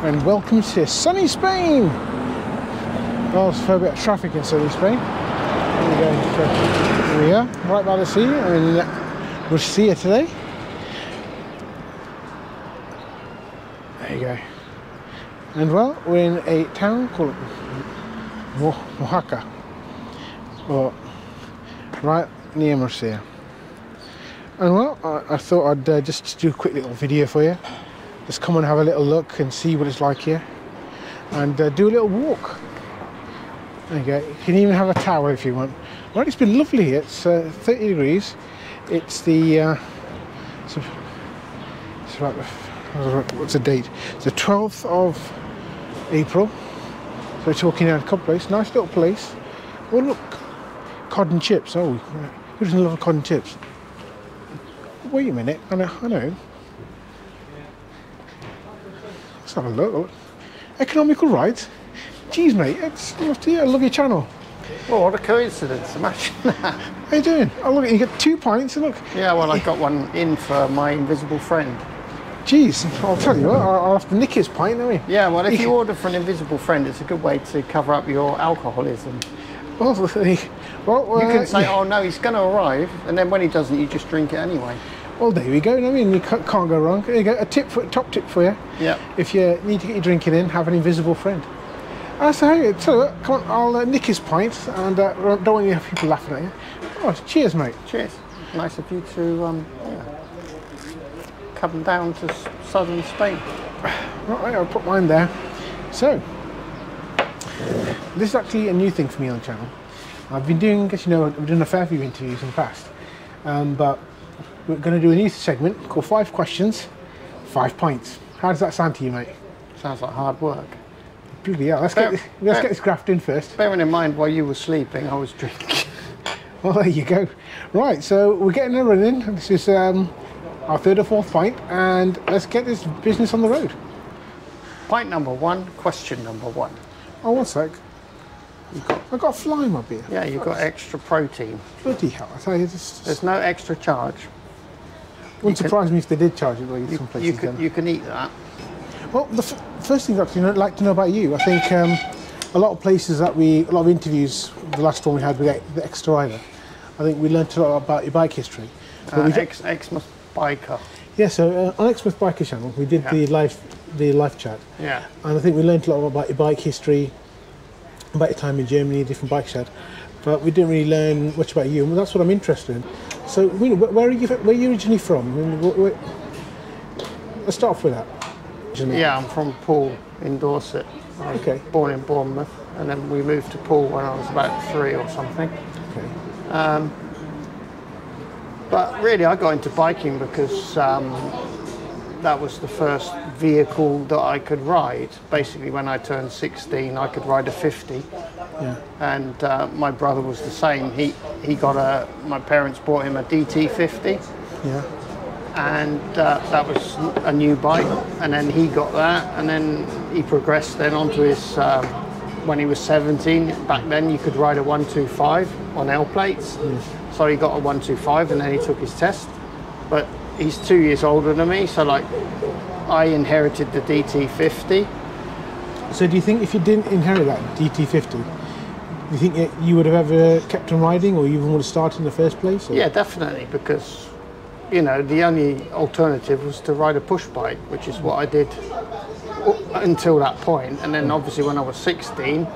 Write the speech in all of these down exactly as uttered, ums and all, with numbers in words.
And welcome to sunny Spain. Well, there's a fair bit of traffic in sunny Spain. There we go. So, we are right by the sea, and we'll see you today. There you go. And well, we're in a town called Mojácar, or right near Murcia. And well, I, I thought I'd uh, just do a quick little video for you. Just come and have a little look and see what it's like here, and uh, do a little walk. There you go. You can even have a tower if you want. Well, it's been lovely. It's uh, thirty degrees. It's the uh, it's, a, it's about the, what's the date? It's the twelfth of April. So we're talking down a couple of days. Nice little place. Oh look, cod and chips. Oh, who doesn't love cod and chips? Wait a minute. I know. I know. Let's have a look. Economical rides? Jeez, mate, it's yeah, I love your channel. Well, what a coincidence, imagine that. How you doing? Oh, look, you get two pints, and look. Yeah, well, I got one in for my invisible friend. Jeez, I'll tell you what, I'll have to nick his pint, don't we? Yeah, well, if you order for an invisible friend, it's a good way to cover up your alcoholism. Well, well uh, you can say, yeah. Oh, no, he's going to arrive, and then when he doesn't, you just drink it anyway. Well, there we go. I mean, you can't go wrong. There you go. A tip, for, top tip for you. Yeah. If you need to get your drinking in, have an invisible friend. I say, tell you what, come on, I'll uh, nick his pint, and uh, don't want you to have people laughing at you. Oh, cheers, mate. Cheers. Nice of you to um, yeah, come down to southern Spain. Right, I'll put mine there. So, this is actually a new thing for me on the channel. I've been doing, as you know, I've done a fair few interviews in the past, um, but. We're going to do a new segment called Five Questions, Five Pints. How does that sound to you, mate? Sounds like hard work. Bloody hell. Let's, bear, get, this, let's bear, get this graft in first. Bearing in mind while you were sleeping, I was drinking. Well, there you go. Right, so we're getting a run in. This is um, our third or fourth pint, and let's get this business on the road. Pint number one, question number one. Oh, one sec. You've got, I've got a fly in my beer. Yeah, you've got extra protein. Bloody hell. I tell you, this, there's no extra charge. Wouldn't surprise me if they did charge it like some places. You can, you can eat that. Well, the f first thing actually I'd like to know about you. I think um, a lot of places that we, a lot of interviews, the last one we had with the Extra Rider, I think we learnt a lot about your bike history. Uh, Ex Exmouth Biker. Yeah, so uh, on Exmouth Biker channel, we did yeah. the live the live chat. Yeah. And I think we learnt a lot about your bike history, about your time in Germany, different bike shed. But we didn't really learn much about you, and that's what I'm interested in. So, where are you? Where are you originally from? Where, where, let's start off with that. Originally. Yeah, I'm from Poole in Dorset. I was okay. Born in Bournemouth, and then we moved to Poole when I was about three or something. Okay. Um, but really, I got into biking because um, that was the first vehicle that I could ride. Basically, when I turned sixteen, I could ride a fifty. Yeah. And uh, my brother was the same. He he got a. My parents bought him a D T fifty. Yeah. And uh, that was a new bike. And then he got that. And then he progressed then onto his. Um, when he was seventeen, back then you could ride a one twenty-five on L plates. Mm. So he got a one twenty-five, and then he took his test. But he's two years older than me, so like I inherited the D T fifty. So do you think if you didn't inherit that D T fifty? Do you think you would have ever kept on riding, or you even would have started in the first place? Or? Yeah, definitely, because, you know, the only alternative was to ride a push bike, which is what I did until that point. And then obviously when I was sixteen,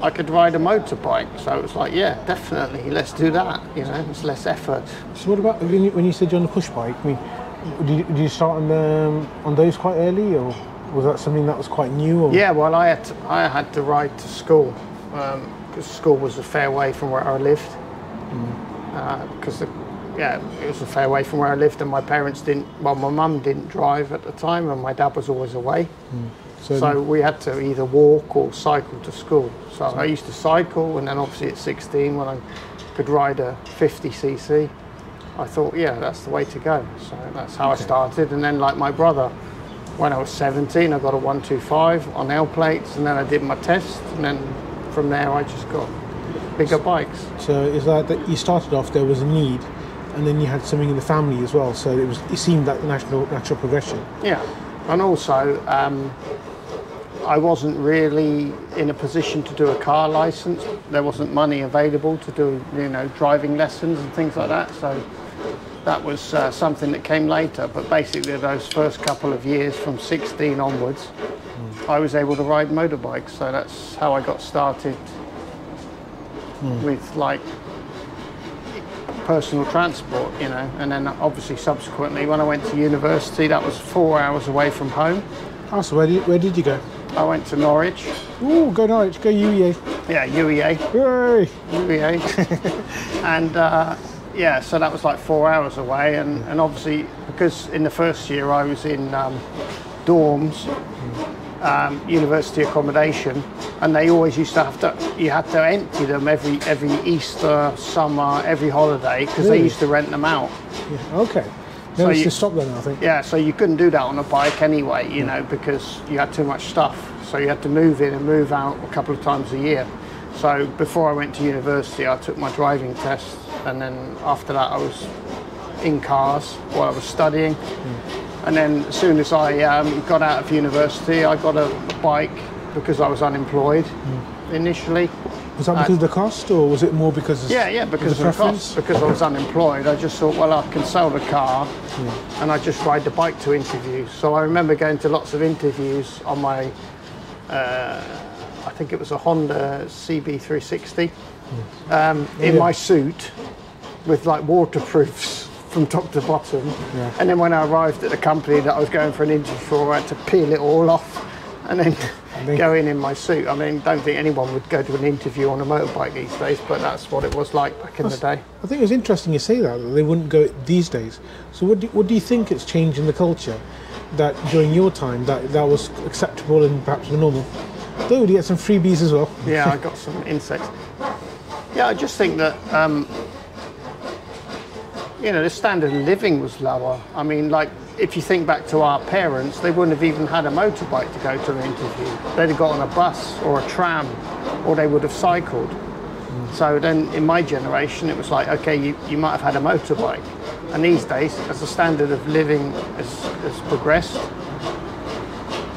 I could ride a motorbike. So it was like, yeah, definitely, let's do that, you know, it's less effort. So what about when you, when you said you're on the push bike, I mean, did you, did you start on, um, on those quite early, or was that something that was quite new? Or? Yeah, well, I had to, I had to ride to school. Um, Because school was a fair way from where I lived, because mm. uh, yeah, it was a fair way from where I lived, and my parents didn't, well, my mum didn't drive at the time, and my dad was always away. Mm. So, so we had to either walk or cycle to school. So, so I used to cycle, and then obviously at sixteen, when I could ride a fifty c c, I thought, yeah, that's the way to go. So that's how okay. I started. And then, like my brother, when I was seventeen, I got a one two five on L plates, and then I did my test, and then from there I just got bigger bikes. So it's like that you started off, there was a need, and then you had something in the family as well. So it was, it seemed like the natural, natural progression. Yeah, and also um, I wasn't really in a position to do a car license. There wasn't money available to do, you know, driving lessons and things like that. So that was uh, something that came later. But basically, those first couple of years from sixteen onwards, mm. I was able to ride motorbikes. So that's how I got started. Mm. With like personal transport, you know, and then obviously subsequently when I went to university, that was four hours away from home. Oh, so where did, where did you go? I went to Norwich. Ooh, go Norwich, go U E A. Yeah, U E A. Yay! U E A. And uh, yeah, so that was like four hours away, and, and obviously because in the first year I was in um, dorms, Um, university accommodation, and they always used to have to, you had to empty them every every Easter, summer, every holiday, because really? They used to rent them out. Yeah, okay. So you stop them, I think. Yeah, so you couldn't do that on a bike anyway, you know, because you had too much stuff. So you had to move in and move out a couple of times a year. So before I went to university, I took my driving test, and then after that I was in cars while I was studying. Mm. And then as soon as I um, got out of university, I got a, a bike because I was unemployed mm. initially. Was that because uh, of the cost, or was it more because of yeah, yeah, because of the cost? Because I was unemployed, I just thought, well, I can sell the car mm. and I just ride the bike to interviews. So I remember going to lots of interviews on my, uh, I think it was a Honda C B three sixty, mm. um, yeah, in yeah. my suit with like waterproofs from top to bottom, yeah. and then when I arrived at the company that I was going for an interview for, I had to peel it all off and then I mean, go in in my suit. I mean, don't think anyone would go to an interview on a motorbike these days, but that's what it was like back in the day. I think it was interesting you say that, that they wouldn't go these days. So what do, what do you think it's changed in the culture that during your time that, that was acceptable and perhaps normal? Though you get some freebies as well. Yeah, I got some insects. Yeah, I just think that um, you know, the standard of living was lower. I mean, like, if you think back to our parents, they wouldn't have even had a motorbike to go to an interview. They'd have got on a bus or a tram, or they would have cycled. Mm. So then in my generation, it was like, okay, you, you might have had a motorbike. And these days, as the standard of living has, has progressed,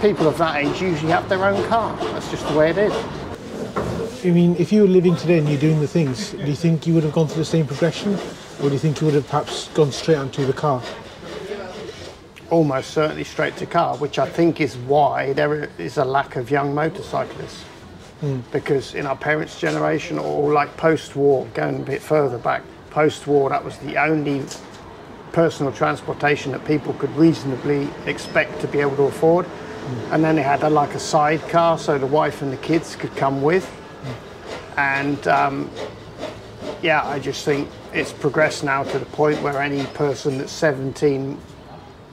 people of that age usually have their own car. That's just the way it is. I mean, if you were living today and you're doing the things, do you think you would have gone through the same progression? Or do you think you would have perhaps gone straight onto the car? Almost certainly straight to car, which I think is why there is a lack of young motorcyclists. Mm. Because in our parents' generation, or like post-war, going a bit further back, post-war, that was the only personal transportation that people could reasonably expect to be able to afford. Mm. And then they had a, like a sidecar, so the wife and the kids could come with. Mm. And um, yeah, I just think it's progressed now to the point where any person that's seventeen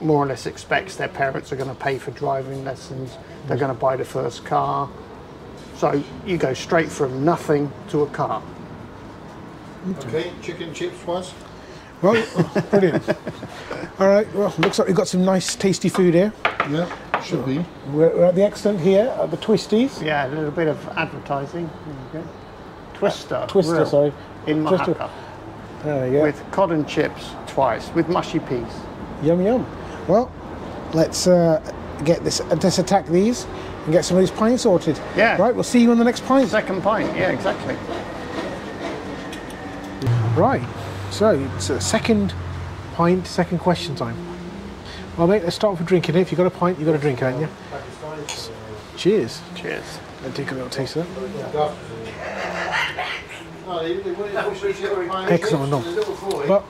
more or less expects their parents are going to pay for driving lessons, they're going to buy the first car. So you go straight from nothing to a car. Okay, chicken chips was? Well, oh, brilliant. All right, well, looks like we've got some nice tasty food here. Yeah, should be. We're, we're at the Excellent here, at the Twisties. Yeah, a little bit of advertising. There you go. Twister. Twister, real, sorry. In Mojácar. There you go. With cod and chips twice, with mushy peas. Yum, yum. Well, let's uh, get this, let's attack these and get some of these pints sorted. Yeah. Right, we'll see you on the next pint. Second pint, yeah, exactly. Right, so it's a second pint, second question time. Well, mate, let's start with drinking it. If you've got a pint, you've got to drink it, haven't you? Cheers. Cheers. Let's take a little taste of that. Yeah. Excellent, no. But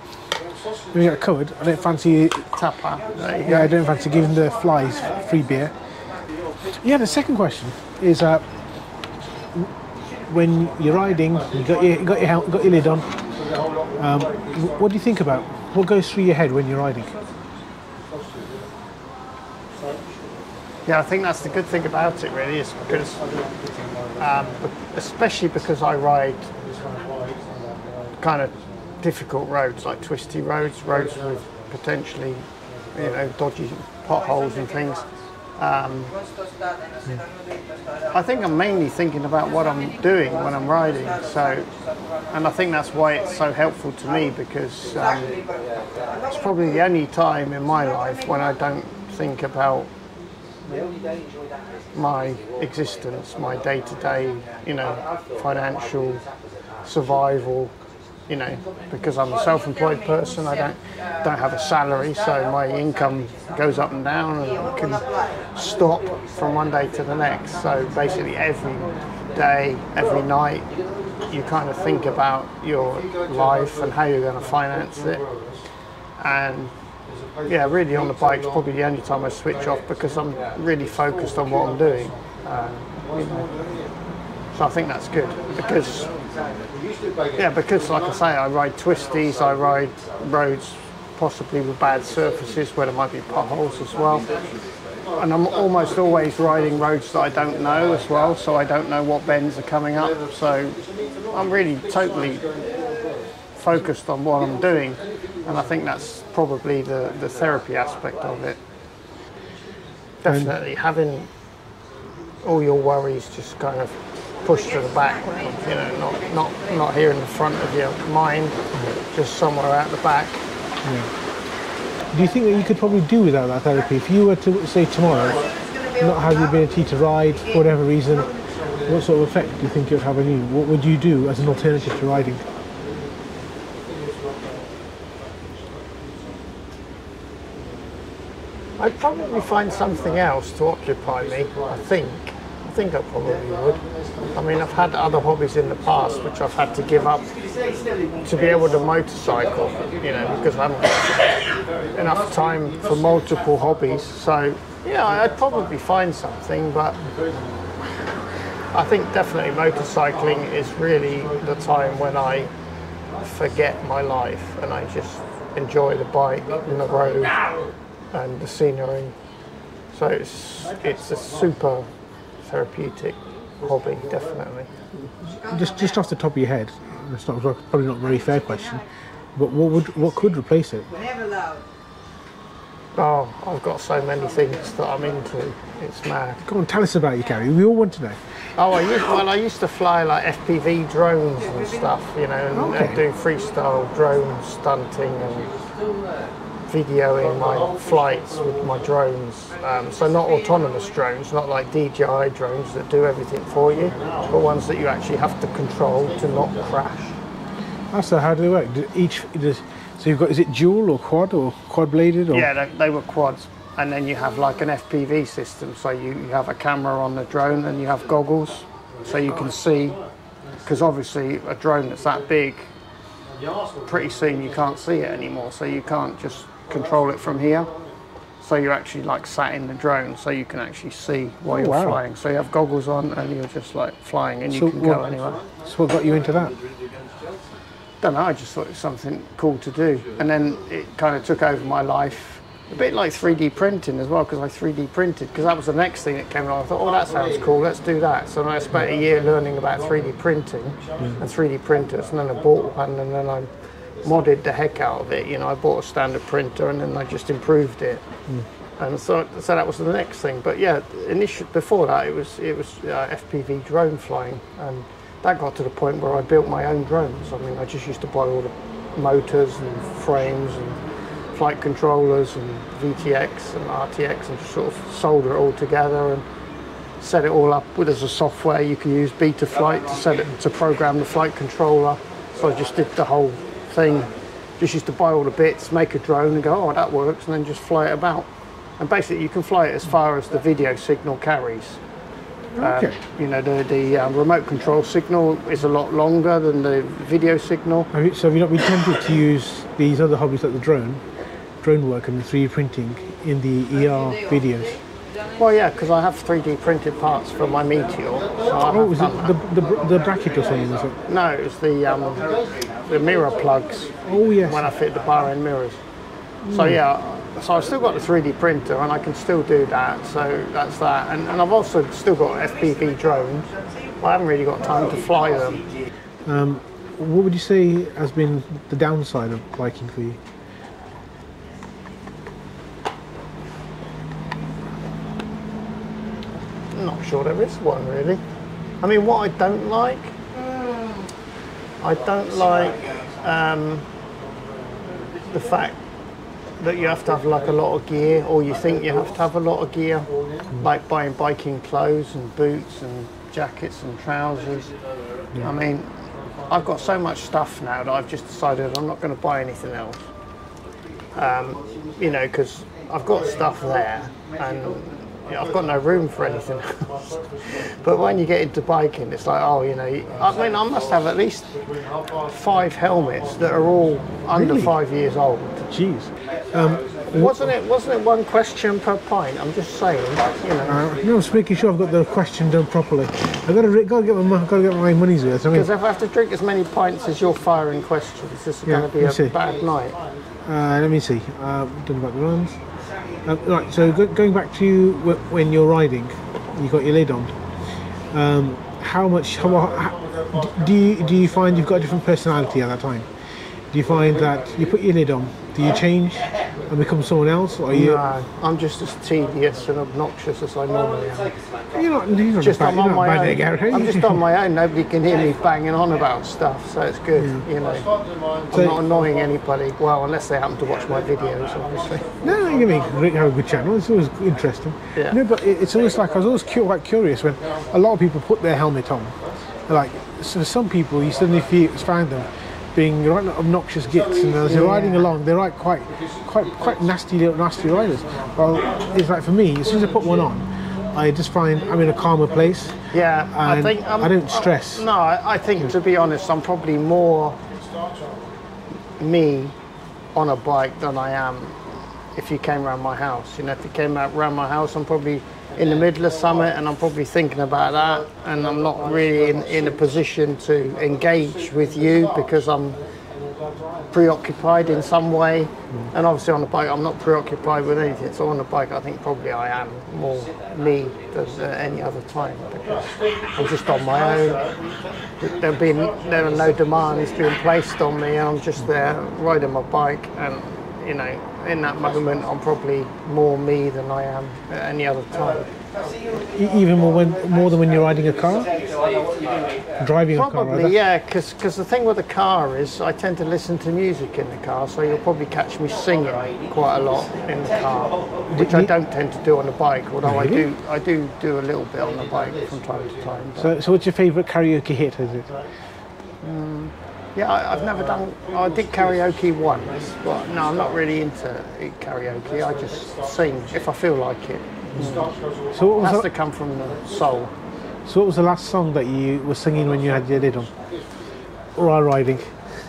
we got covered. I don't fancy Tapa. Yeah, I don't fancy giving the flies free beer. Yeah, the second question is uh, when you're riding, you got your got your helmet, got your lid on, Um, what do you think about? What goes through your head when you're riding? Yeah, I think that's the good thing about it, really, is because, um, especially because I ride kind of difficult roads, like twisty roads, roads with potentially, you know, dodgy potholes and things. Um, I think I'm mainly thinking about what I'm doing when I'm riding, so, and I think that's why it's so helpful to me, because um, it's probably the only time in my life when I don't think about my existence, my day-to-day, you know, financial survival, you know, because I'm a self-employed person, I don't don't have a salary, so my income goes up and down and can stop from one day to the next. So basically every day, every night, you kind of think about your life and how you're going to finance it. And yeah, really on the bike is probably the only time I switch off, because I'm really focused on what I'm doing. Um, you know. So I think that's good, because, yeah, because like I say, I ride twisties, I ride roads possibly with bad surfaces where there might be potholes as well. And I'm almost always riding roads that I don't know as well, so I don't know what bends are coming up. So I'm really totally focused on what I'm doing. And I think that's probably the, the therapy aspect of it. Definitely having all your worries just kind of pushed to the back, you know, not, not, not here in the front of your mind, yeah. Just somewhere out the back. Yeah. Do you think that you could probably do without that therapy? If you were to, say, tomorrow, not have the ability to ride for whatever reason, what sort of effect do you think it would have on you? What would you do as an alternative to riding? I'd probably find something else to occupy me, I think. I think I probably would. I mean, I've had other hobbies in the past which I've had to give up to be able to motorcycle, you know, because I haven't got enough time for multiple hobbies. So, yeah, I'd probably find something, but I think definitely motorcycling is really the time when I forget my life and I just enjoy the bike and the road and the scenery. So it's, it's a super therapeutic hobby, definitely. Just just off the top of your head, it's not, probably not a very fair question, but what would what could replace it? Oh, I've got so many things that I'm into, it's mad. Come on, tell us about you, Gary, we all want to know. Oh, I used, well, I used to fly like F P V drones and stuff, you know, and, okay. and do freestyle drone stunting and videoing my flights with my drones, um, so not autonomous drones, not like D J I drones that do everything for you, but ones that you actually have to control to not crash. So how do they work? Do each, does, so you've got, is it dual or quad or quad bladed? Or? Yeah, they, they were quads, and then you have like an F P V system, so you, you have a camera on the drone and you have goggles, so you can see, because obviously a drone that's that big, pretty soon you can't see it anymore, so you can't just control it from here, so you're actually like sat in the drone, so you can actually see while oh, you're wow. flying, so you have goggles on and you're just like flying and so you can what, go anywhere. So what got you into that? Don't know, I just thought it was something cool to do, and then it kind of took over my life, a bit like three D printing as well, because I three D printed, because that was the next thing that came along. I thought, oh, that sounds cool, let's do that. So I spent a year learning about three D printing and three D printers, and then I bought one, and then I modded the heck out of it, you know, I bought a standard printer and then I just improved it. Mm. And so, so that was the next thing. But yeah, initially, before that, it was, it was uh, F P V drone flying, and that got to the point where I built my own drones. I mean, I just used to buy all the motors and frames and flight controllers and V T X and R T X and just sort of solder it all together and set it all up. Well, there's a software you can use, Betaflight, to set it, to program the flight controller. So I just did the whole thing, just used to buy all the bits, make a drone and go, oh, that works, and then just fly it about. And basically you can fly it as far as the video signal carries. Okay. Um, you know, the, the um, remote control signal is a lot longer than the video signal. So have you not been tempted to use these other hobbies like the drone, drone work and the three D printing in the E R videos? Well, yeah, because I have three D printed parts for my Meteor. So oh, was it the, the, the bracket or something? Was it? No, it was the, um, the mirror plugs. Oh, yes. When I fit the bar end mirrors. Mm. So, yeah, so I've still got the three D printer and I can still do that. So that's that. And, and I've also still got F P V drones. I haven't really got time to fly them. Um, what would you say has been the downside of biking for you? Not sure there is one really. I mean, what I don't like, I don't like um, the fact that you have to have like a lot of gear, or you think you have to have a lot of gear, mm. like buying biking clothes and boots and jackets and trousers. Yeah. I mean, I've got so much stuff now that I've just decided I'm not going to buy anything else. Um, you know, because I've got stuff there and I've got no room for anything else. But when you get into biking, it's like, oh, you know, I mean, I must have at least five helmets that are all under really? five years old. Jeez. Um, wasn't it wasn't it one question per pint? I'm just saying, you know. Uh, no, I'm just making sure I've got the question done properly. I've got to, got to, get, my, got to get my money's worth. Because I mean, if I have to drink as many pints as you're firing questions, this is yeah, going to be a see. bad night. Uh, let me see. Uh, done about the runs. Uh, right, so go going back to when you're riding, you got your lid on. Um, how much? How, how, do you do you find you've got a different personality at that time? Do you find that you put your lid on? Do you change and become someone else? Or are you? No, I'm just as tedious and obnoxious as I normally am. You're not. You're not just bad, I'm on my own. Egg, I'm just on my own. Nobody can hear me banging on about stuff, so it's good. Yeah. You know, I'm so, not annoying anybody. Well, unless they happen to watch my videos, obviously. No, no, you mean have a good channel. It's always interesting. Yeah. No, but it's always like I was always quite curious when a lot of people put their helmet on. Like, so some people, you suddenly find them being right obnoxious gits, and as they're yeah. riding along, they're like quite, quite, quite nasty, nasty riders. Well, it's like for me, as soon as I put one on, I just find I'm in a calmer place. Yeah, I think um, I don't stress. I, no, I think to be honest, I'm probably more me on a bike than I am if you came around my house. You know, if you came out around my house, I'm probably in the middle of something and I'm probably thinking about that, and I'm not really in, in a position to engage with you because I'm preoccupied in some way. Mm. And obviously on the bike I'm not preoccupied with anything, so on the bike I think probably I am more me than uh, any other time because I'm just on my own. There being, there are no demands being placed on me and I'm just there riding my bike, and you know, in that moment I'm probably more me than I am at any other time. Even more, when, more than when you're riding a car? Driving probably, a car? Probably, yeah, because the thing with the car is I tend to listen to music in the car, so you'll probably catch me singing quite a lot in the car, which I don't tend to do on the bike, although really? I do I do, do a little bit on the bike from time to time. So, so what's your favourite karaoke hit, is it? Um, Yeah, I, I've never done, I did karaoke once, but no, I'm not really into karaoke, I just sing if I feel like it. Mm. So what was it has that? to come from the soul. So what was the last song that you were singing when you had your lid on? Or are riding?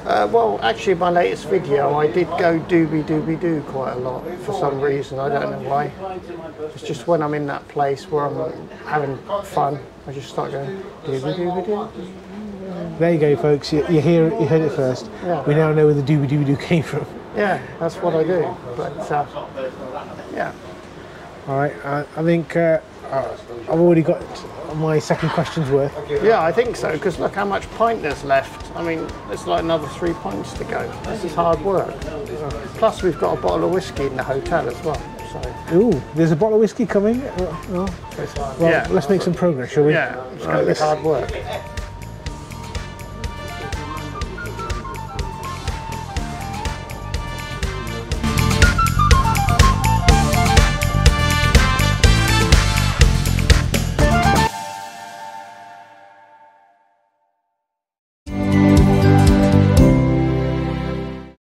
Uh, well, actually my latest video, I did go doobie doobie doo quite a lot for some reason, I don't know why. It's just when I'm in that place where I'm having fun, I just start going doobie doobie doo. There you go, folks. You, you hear, you heard it first. Yeah. We now know where the doobie doobie doo came from. Yeah, that's what I do. But uh, yeah. All right. Uh, I think uh, I've already got my second question's worth. Yeah, I think so. Because look how much pint there's left. I mean, it's like another three pints to go. This is hard work. Plus, we've got a bottle of whiskey in the hotel as well. So. Ooh, there's a bottle of whiskey coming. Well, yeah. Let's make some progress, shall we? Yeah, it's going to be hard work.